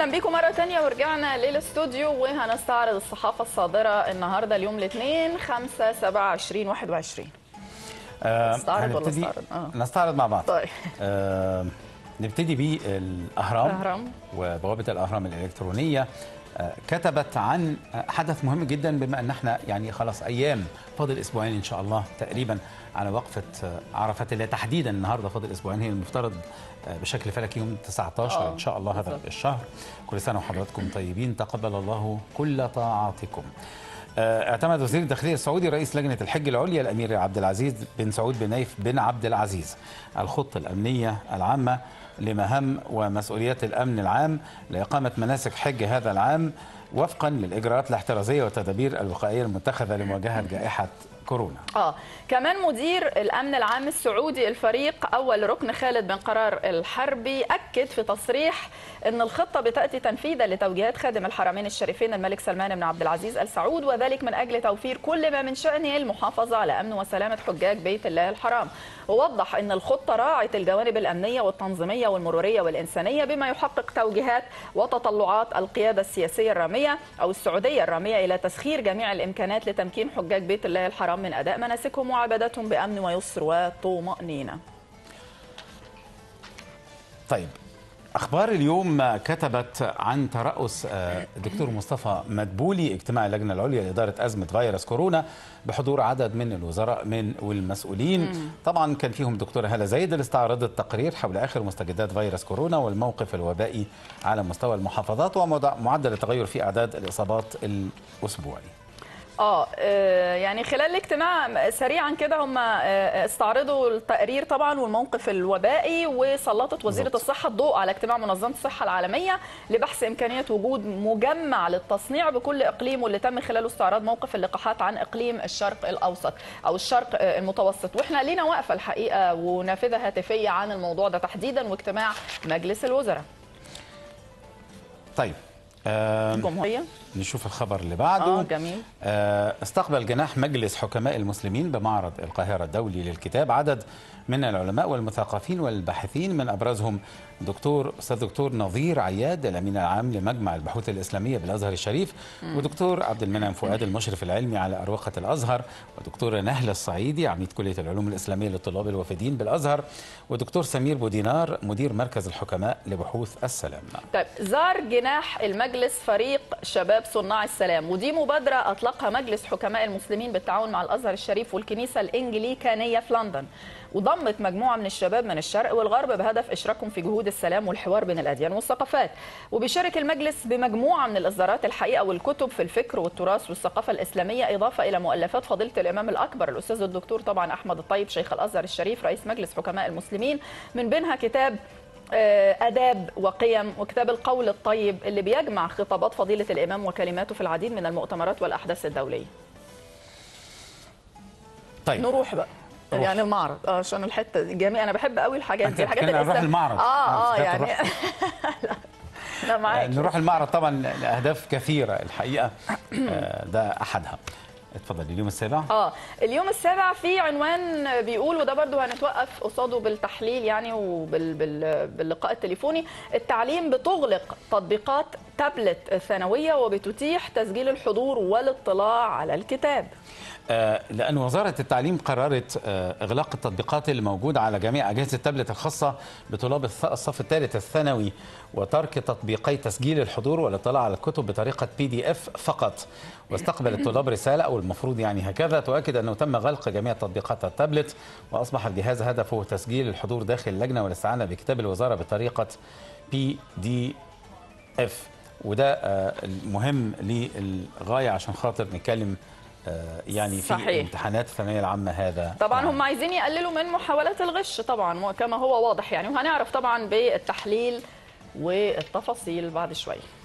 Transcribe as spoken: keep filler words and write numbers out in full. اهلا بيكم مره ثانيه ورجعنا للاستوديو وهنستعرض الصحافه الصادره النهارده اليوم الاثنين خمسة سبعة ألفين وواحد وعشرين. أه نستعرض ولا نستعرض؟ آه. نستعرض مع بعض. طيب أه نبتدي بالاهرام. الاهرام وبوابه الاهرام الالكترونيه كتبت عن حدث مهم جدا، بما ان احنا يعني خلاص ايام، فاضل اسبوعين ان شاء الله تقريبا على وقفه عرفه، اللي تحديدا النهارده فاضل اسبوعين، هي المفترض بشكل فلكي يوم تسعة عشر أوه. ان شاء الله هذا الشهر. كل سنه وحضراتكم طيبين، تقبل الله كل طاعاتكم. اعتمد وزير الداخليه السعودي رئيس لجنه الحج العليا الامير عبد العزيز بن سعود بن نايف بن عبد العزيز الخطه الامنيه العامه لمهام ومسؤوليات الأمن العام لإقامة مناسك حج هذا العام وفقا للإجراءات الاحترازية والتدابير الوقائية المتخذة لمواجهة جائحة كورونا. آه كمان مدير الأمن العام السعودي الفريق أول ركن خالد بن قرار الحربي أكد في تصريح أن الخطة بتأتي تنفيذا لتوجيهات خادم الحرمين الشريفين الملك سلمان بن عبد العزيز آل سعود، وذلك من أجل توفير كل ما من شأنه المحافظة على أمن وسلامة حجاج بيت الله الحرام. ووضح أن الخطة راعت الجوانب الأمنية والتنظيمية والمرورية والإنسانية، بما يحقق توجيهات وتطلعات القيادة السياسية الرامية أو السعودية الرامية إلى تسخير جميع الإمكانات لتمكين حجاج بيت الله الحرام من أداء مناسكهم وعبادتهم بأمن ويسر وطمأنينة. طيب أخبار اليوم كتبت عن ترأس الدكتور مصطفى مدبولي اجتماع اللجنة العليا لإدارة أزمة فيروس كورونا بحضور عدد من الوزراء من والمسؤولين، طبعا كان فيهم دكتورة هالة زايد اللي استعرضت تقرير حول آخر مستجدات فيروس كورونا والموقف الوبائي على مستوى المحافظات ومعدل التغير في أعداد الإصابات الأسبوعي. اه يعني خلال الاجتماع سريعا كده هم استعرضوا التقرير طبعا والموقف الوبائي، وسلطت وزيره الصحه الضوء على اجتماع منظمه الصحه العالميه لبحث امكانيه وجود مجمع للتصنيع بكل اقليم، واللي تم خلاله استعراض موقف اللقاحات عن اقليم الشرق الاوسط او الشرق المتوسط. واحنا لينا واقفه الحقيقه ونافذه هاتفيه عن الموضوع ده تحديدا واجتماع مجلس الوزراء. طيب الجمهورية. نشوف الخبر اللي بعده. آه جميل. استقبل جناح مجلس حكماء المسلمين بمعرض القاهرة الدولي للكتاب عدد من العلماء والمثقفين والباحثين، من أبرزهم دكتور أستاذ دكتور نظير عياد الأمين العام لمجمع البحوث الإسلامية بالأزهر الشريف، ودكتور عبد المنعم فؤاد المشرف العلمي على أروقة الأزهر، ودكتورة نهلة الصعيدي عميد كلية العلوم الإسلامية للطلاب الوافدين بالأزهر، ودكتور سمير بودينار مدير مركز الحكماء لبحوث السلام. طيب زار جناح المجلس فريق شباب صناع السلام، ودي مبادرة أطلقها مجلس حكماء المسلمين بالتعاون مع الأزهر الشريف والكنيسة الإنجليكانية في لندن، وضمت مجموعة من الشباب من الشرق والغرب بهدف إشراكهم في جهود السلام والحوار بين الأديان والثقافات. وبيشارك المجلس بمجموعة من الإصدارات الحقيقة والكتب في الفكر والتراث والثقافة الإسلامية، إضافة إلى مؤلفات فضيلة الإمام الأكبر الأستاذ الدكتور طبعا أحمد الطيب شيخ الأزهر الشريف رئيس مجلس حكماء المسلمين، من بينها كتاب آداب وقيم وكتاب القول الطيب اللي بيجمع خطابات فضيلة الإمام وكلماته في العديد من المؤتمرات والأحداث الدولية. طيب نروح بقى روح. يعني المعرض اه عشان الحته دي جميل، انا بحب قوي الحاجات دي، الحاجات اللي نروح المعرض اه اه يعني لا معاك نروح المعرض. طبعا الاهداف كثيره الحقيقه ده احدها. اتفضل. اليوم السابع اه اليوم السابع في عنوان بيقول، وده برضه هنتوقف قصاده بالتحليل يعني وباللقاء التليفوني، التعليم بتغلق تطبيقات تابلت ثانويه وبتتيح تسجيل الحضور والاطلاع على الكتاب. لأن وزارة التعليم قررت إغلاق التطبيقات اللي موجودة على جميع أجهزة التابلت الخاصة بطلاب الصف الثالث الثانوي، وترك تطبيقي تسجيل الحضور والاطلاع على الكتب بطريقة بي دي اف فقط. واستقبل الطلاب رسالة أو المفروض يعني هكذا تؤكد أنه تم غلق جميع تطبيقات التابلت، وأصبح الجهاز هدفه تسجيل الحضور داخل اللجنة والاستعانة بكتاب الوزارة بطريقة بي دي اف. وده مهم للغاية عشان خاطر نتكلم يعني صحيح. في امتحانات الثانويه العامه هذا طبعا هم عايزين يقللوا من محاولات الغش طبعا كما هو واضح يعني، وهنعرف طبعا بالتحليل والتفاصيل بعد شويه.